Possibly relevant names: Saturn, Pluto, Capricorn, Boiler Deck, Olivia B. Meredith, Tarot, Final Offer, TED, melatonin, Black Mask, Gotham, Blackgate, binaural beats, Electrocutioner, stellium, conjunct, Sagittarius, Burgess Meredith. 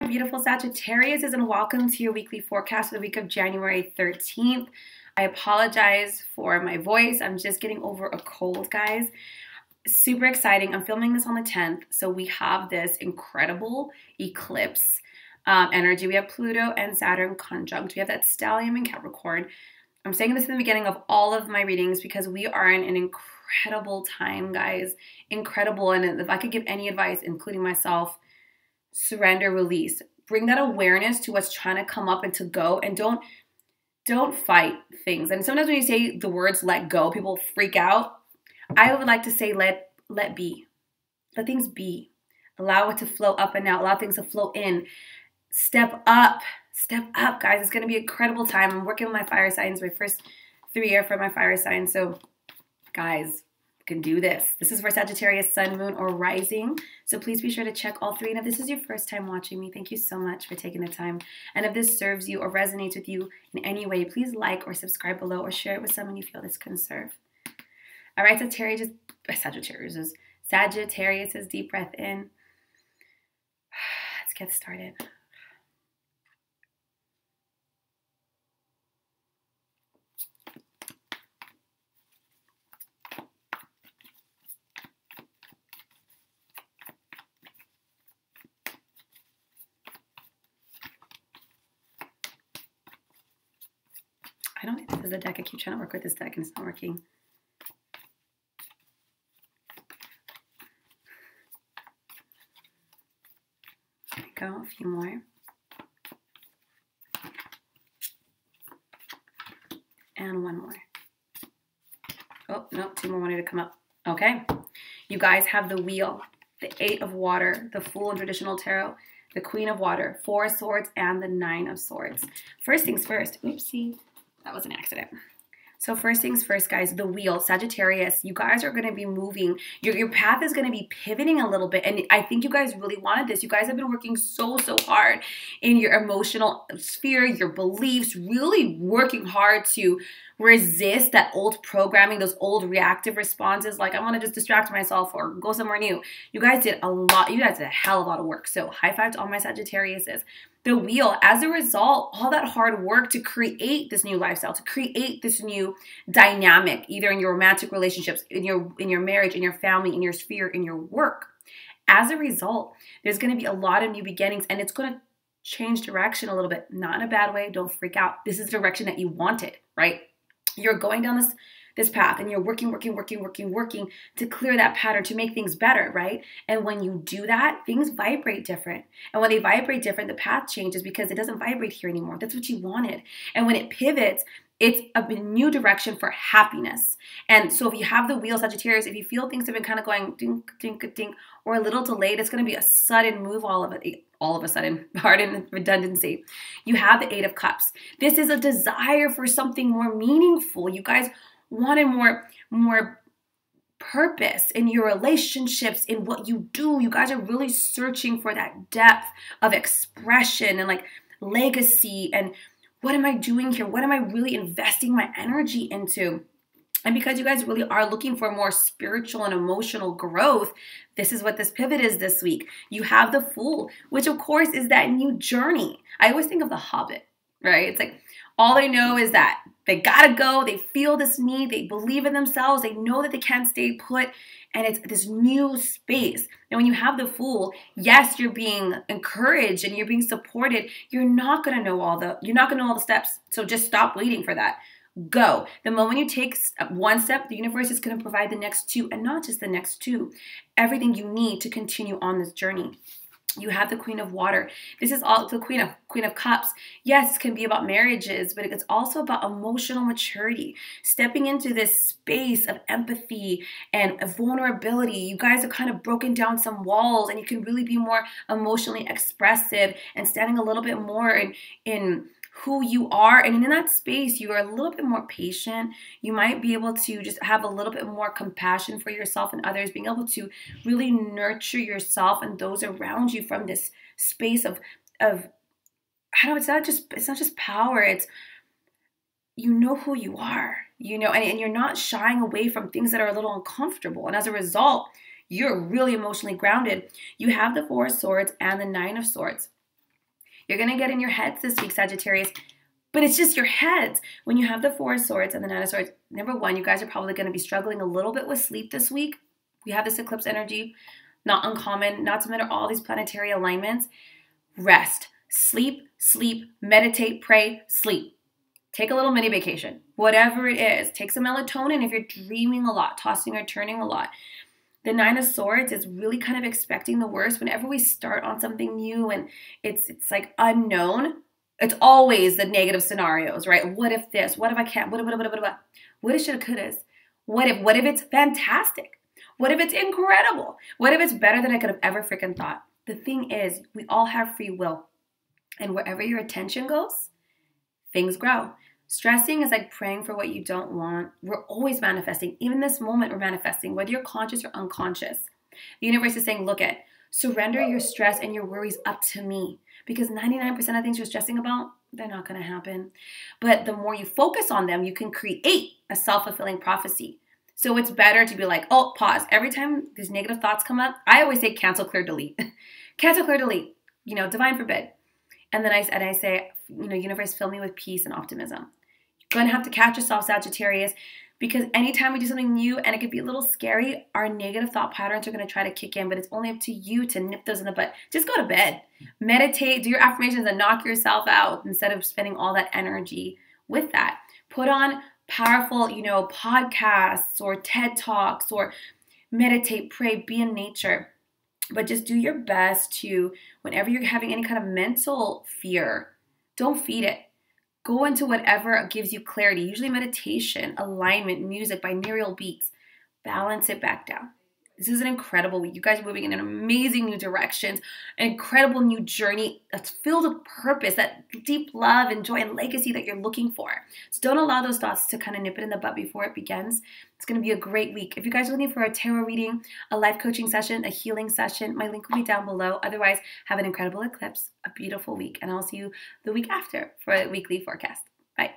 Beautiful Sagittarius, and welcome to your weekly forecast for the week of January 13th. I apologize for my voice. I'm just getting over a cold, guys. Super exciting. I'm filming this on the 10th, so we have this incredible eclipse energy. We have Pluto and Saturn conjunct. We have that stellium in Capricorn. I'm saying this in the beginning of all of my readings because we are in an incredible time, guys. Incredible. And if I could give any advice, including myself, surrender, release, bring that awareness to what's trying to come up and to go, and don't fight things. And sometimes when you say the words let go, people freak out. I would like to say let be, let things be, allow it to flow up and out, allow things to flow in, step up, guys. It's going to be an incredible time. I'm working with my fire signs, my first 3 year for my fire sign. So guys, can do this. This is for Sagittarius, sun, moon, or rising. So please be sure to check all three. And if this is your first time watching me, thank you so much for taking the time. And if this serves you or resonates with you in any way, please like or subscribe below or share it with someone you feel this can serve. All right, Sagittarius, deep breath in. Let's get started. I don't think this is the deck. I keep trying to work with this deck and it's not working. There we go, a few more. And one more. Oh, no, two more wanted to come up. Okay. You guys have the Wheel, the Eight of Water, the Fool in traditional tarot, the Queen of Water, Four of Swords, and the Nine of Swords. First things first. Oopsie. That was an accident. So first things first, guys, the Wheel, Sagittarius, you guys are going to be moving. Your path is going to be pivoting a little bit. And I think you guys really wanted this. You guys have been working so hard in your emotional sphere, your beliefs, really working hard to resist that old programming, those old reactive responses. Like, I want to just distract myself or go somewhere new. You guys did a lot. You guys did a hell of a lot of work. So high five to all my Sagittariuses. The Wheel, as a result, all that hard work to create this new lifestyle, to create this new dynamic, either in your romantic relationships, in your marriage, in your family, in your sphere, in your work. As a result, there's going to be a lot of new beginnings, and it's going to change direction a little bit. Not in a bad way. Don't freak out. This is the direction that you wanted, right? You're going down this path, and you're working to clear that pattern, to make things better, right? And when you do that, things vibrate different. And when they vibrate different, the path changes because it doesn't vibrate here anymore. That's what you wanted. And when it pivots, it's a new direction for happiness. And so if you have the Wheel, Sagittarius, if you feel things have been kind of going dink, dink, dink, or a little delayed, it's going to be a sudden move all of a sudden, pardon redundancy. You have the Eight of Cups. This is a desire for something more meaningful. You guys wanted more purpose in your relationships, in what you do. You guys are really searching for that depth of expression and like legacy and what am I doing here? What am I really investing my energy into? And because you guys really are looking for more spiritual and emotional growth, this is what this pivot is this week. You have the Fool, which of course is that new journey. I always think of The Hobbit, right? It's like all they know is that they gotta go, they feel this need, they believe in themselves, they know that they can't stay put, and it's this new space. And when you have the Fool, yes, you're being encouraged and you're being supported. You're not gonna know all the steps, so just stop waiting for that. Go. The moment you take one step, the universe is gonna provide the next two, and not just the next two, everything you need to continue on this journey. You have the Queen of Water. This is all the Queen of Cups. Yes, it can be about marriages, but it's also about emotional maturity, stepping into this space of empathy and vulnerability. You guys have kind of broken down some walls, and you can really be more emotionally expressive and standing a little bit more in who you are. And in that space, you are a little bit more patient. You might be able to just have a little bit more compassion for yourself and others, being able to really nurture yourself and those around you from this space of I don't know, it's not just power, it's, you know who you are, you know, and you're not shying away from things that are a little uncomfortable. And as a result, you're really emotionally grounded. You have the Four of Swords and the Nine of Swords. You're going to get in your heads this week, Sagittarius, but it's just your heads. When you have the Four of Swords and the Nine of Swords, number one, you guys are probably going to be struggling a little bit with sleep this week. We have this eclipse energy, not uncommon, not to mention all these planetary alignments. Rest, sleep, sleep, meditate, pray, sleep. Take a little mini vacation, whatever it is. Take some melatonin if you're dreaming a lot, tossing or turning a lot. The Nine of Swords is really kind of expecting the worst. Whenever we start on something new and it's like unknown, it's always the negative scenarios, right? What if this? What if I can't? What if? What if shoulda couldas? What if? What if it's fantastic? What if it's incredible? What if it's better than I could have ever freaking thought? The thing is, we all have free will. And wherever your attention goes, things grow. Stressing is like praying for what you don't want. We're always manifesting. Even this moment, we're manifesting, whether you're conscious or unconscious. The universe is saying, look it, surrender your stress and your worries up to me, because 99% of things you're stressing about, they're not going to happen. But the more you focus on them, you can create a self-fulfilling prophecy. So it's better to be like, oh, pause. Every time these negative thoughts come up, I always say cancel, clear, delete. Cancel, clear, delete. You know, divine forbid. And then I say, you know, universe, fill me with peace and optimism. You're going to have to catch yourself, Sagittarius, because anytime we do something new and it could be a little scary, our negative thought patterns are going to try to kick in, but it's only up to you to nip those in the butt. Just go to bed, meditate, do your affirmations, and knock yourself out instead of spending all that energy with that. Put on powerful, you know, podcasts or TED Talks, or meditate, pray, be in nature. But just do your best to, whenever you're having any kind of mental fear, don't feed it. Go into whatever gives you clarity, usually meditation, alignment, music, binaural beats. Balance it back down. This is an incredible week. You guys are moving in an amazing new direction, an incredible new journey that's filled with purpose, that deep love and joy and legacy that you're looking for. So don't allow those thoughts to kind of nip it in the butt before it begins. It's going to be a great week. If you guys are looking for a tarot reading, a life coaching session, a healing session, my link will be down below. Otherwise, have an incredible eclipse, a beautiful week, and I'll see you the week after for a weekly forecast. Bye.